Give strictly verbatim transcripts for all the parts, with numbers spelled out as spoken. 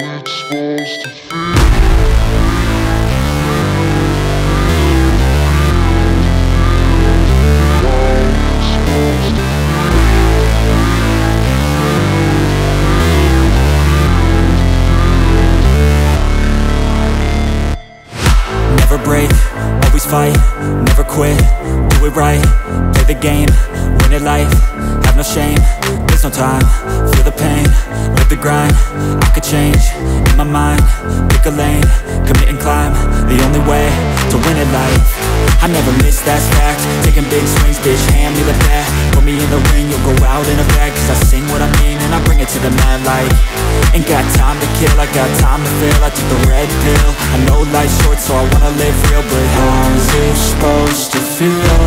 it's supposed to feel. Never break, always fight, never quit, do it right, play the game, win it life, have no shame, there's no time, feel the pain, live the grind, I could change, in my mind, pick a lane, commit and climb, the only way to win it life. I never miss, that's fact. Taking big swings, bitch, hand me the bat. Put me in the ring, you'll go out in a bag. Cause I sing what I mean and I bring it to the mad light. Ain't got time to kill, I got time to feel. I took the red pill, I know life's short, so I wanna live real. But how's it supposed to feel?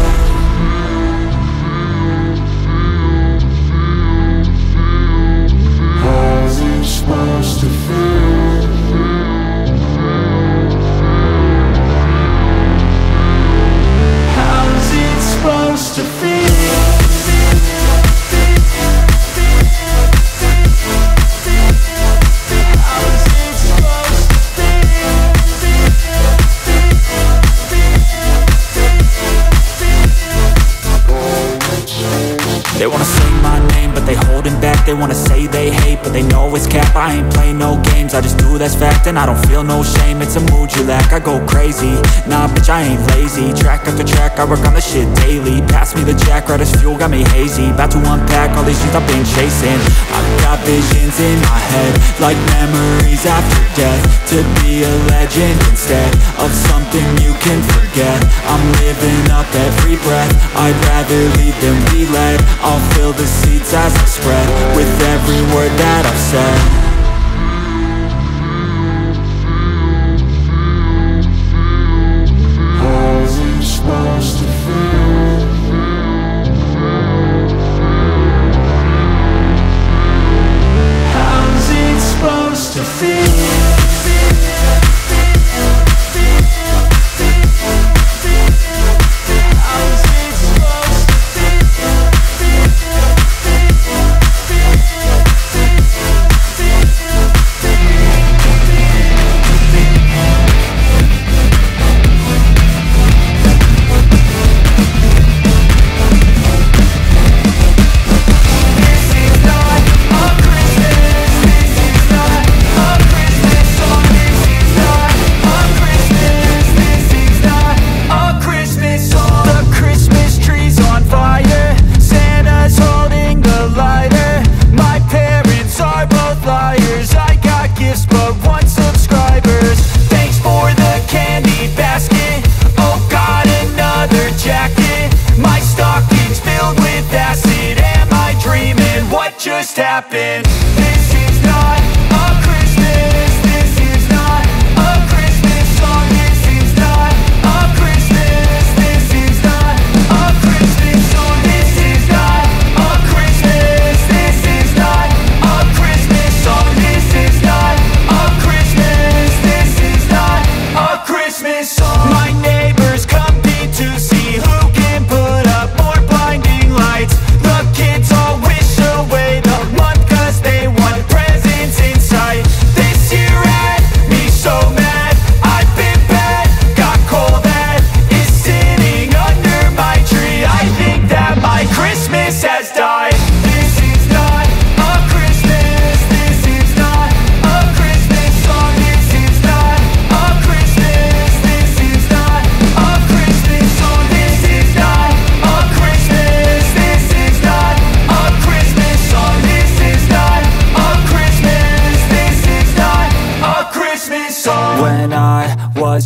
They wanna say my name, but they holding back. They wanna say they hate, but they know it's cap. I ain't play no games, I just do, that's fact. And I don't feel no shame, it's a mood you lack. I go crazy, nah bitch, I ain't lazy. Track after track, I work on the shit daily. Pass me the jack, right as fuel, got me hazy. About to unpack all these things I've been chasing. I've got visions in my head, like memories after death. To be a legend instead of something you can forget. I'm living up every breath, I'd rather lead than be led. I'll fill the seats as I spread with every word that I've said. How's it supposed to feel? How's it supposed to feel? Just happened. This is not a Christmas. This is not a Christmas song. This is not a Christmas. This is not a Christmas song. This is not a Christmas. This is not a Christmas song. This is not a Christmas. This is not a Christmas song. My neighbors compete to see who can put up more blinding lights. The kids all wish away the month cause they want presents in sight. This year had me so mad, I've been bad, got cold that is sitting under my tree. I think that my Christmas has died. This is not a Christmas, this is not a Christmas song. This is not a Christmas, this is not a Christmas song. This is not a Christmas, this is not a Christmas. When I was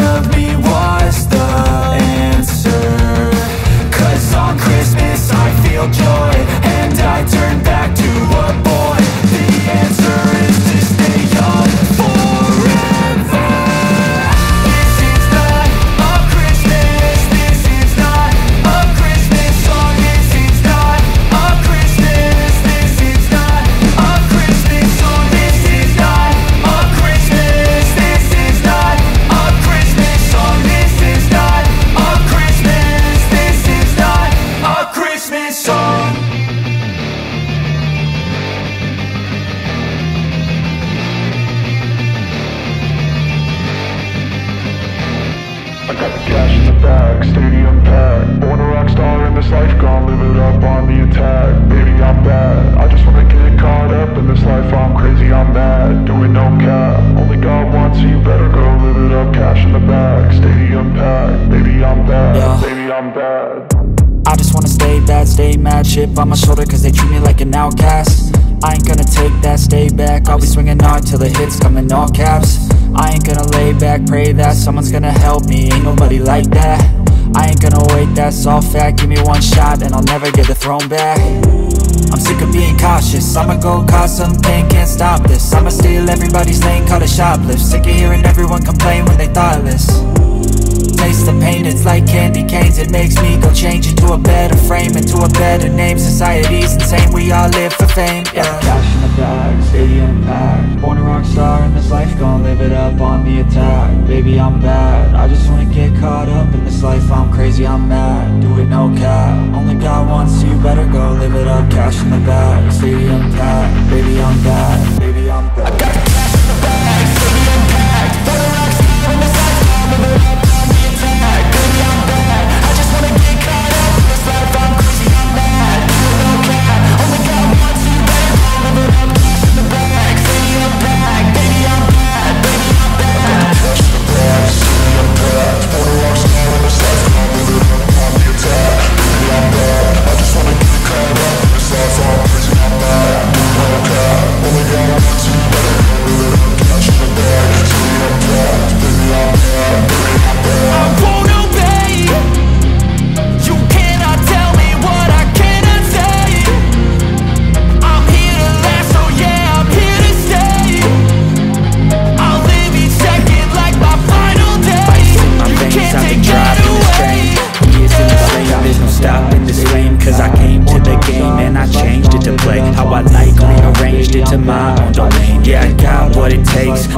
of me was the answer. Cause on Christmas I feel joy, and I turn back to a boy. The answer is to stay young forever. This is live it up on the attack. Baby, I'm bad, I just wanna get caught up in this life. I'm crazy, I'm mad, doing no cap. Only God wants you, better go live it up. Cash in the back, stadium packed. Baby, I'm bad, yeah. Baby, I'm bad. I just wanna stay bad, stay mad. Shit on my shoulder cause they treat me like an outcast. I ain't gonna take that, stay back. I'll be swinging hard till the hits come in all caps. I ain't gonna lay back, pray that someone's gonna help me. Ain't nobody like that. I ain't gonna wait, that's all fact. Give me one shot and I'll never get the throne back. I'm sick of being cautious. I'ma go cause something, can't stop this. I'ma steal everybody's lane, call it shoplift. Sick of hearing everyone complain when they thoughtless. Taste the pain, it's like candy canes. It makes me go change into a better frame, into a better name. Society's insane, we all live for fame, yeah. Cash in the bag, stadium packed. Born a rock star in this life, gon' live it up on the attack. Baby, I'm bad, I just wanna get caught up in this life. I'm crazy, I'm mad, do it no cap. Only God wants you, better go live it up. Cash in the bag, stadium packed. Baby, I'm bad, baby, I'm bad. I got cash in the bag, stadium packed. Born a rock star in this life, gon' live it up on the attack. Baby, I'm bad, I just wanna get caught up in this life. I'm crazy, I'm mad, do it no cap. Only God wants you, better go live it up. Cash in the bag, stadium packed. Baby, I'm bad, baby, I'm bad. Cash in the bag, stadium packed. Born a rock star in this life, gon' live it up on the attack. Baby, I'm bad, I just wanna get caught up in this life. I'm crazy, I'm mad.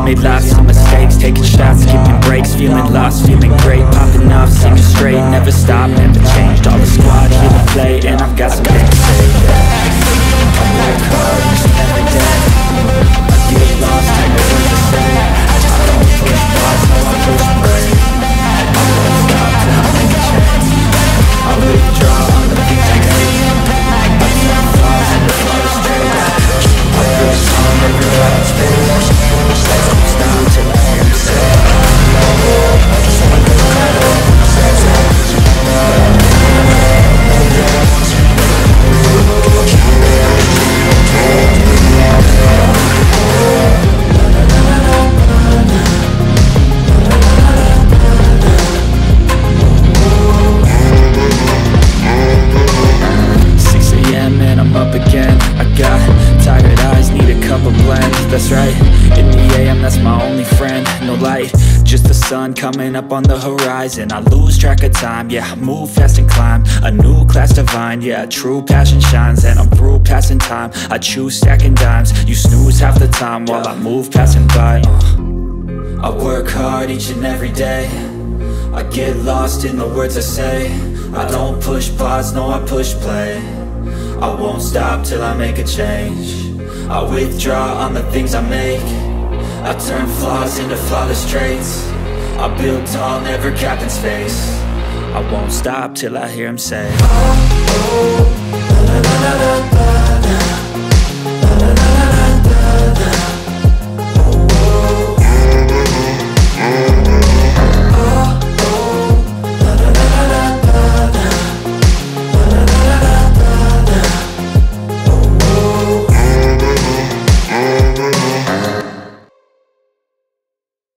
Made lots of mistakes, taking shots, skipping breaks, feeling lost, feeling great, popping off, seeming straight, never stopped, never changed. All the squad here to play, and I've got some things to say. I work hard each and every day. I get lost, I know what to say. I don't push pause, no I push play. I won't stop till I make a change. I withdraw on the beat today. I stop flaws and the flow's straight. I feel strong every last day. Coming up on the horizon, I lose track of time. Yeah, I move fast and climb a new class divine. Yeah, true passion shines, and I'm through passing time. I choose stacking dimes. You snooze half the time while I move passing by. uh. I work hard each and every day. I get lost in the words I say. I don't push pause, no I push play. I won't stop till I make a change. I withdraw on the things I make. I turn flaws into flawless traits. I built tall, never capped in space. I won't stop till I hear him say, oh, oh, la, la, la, la, la.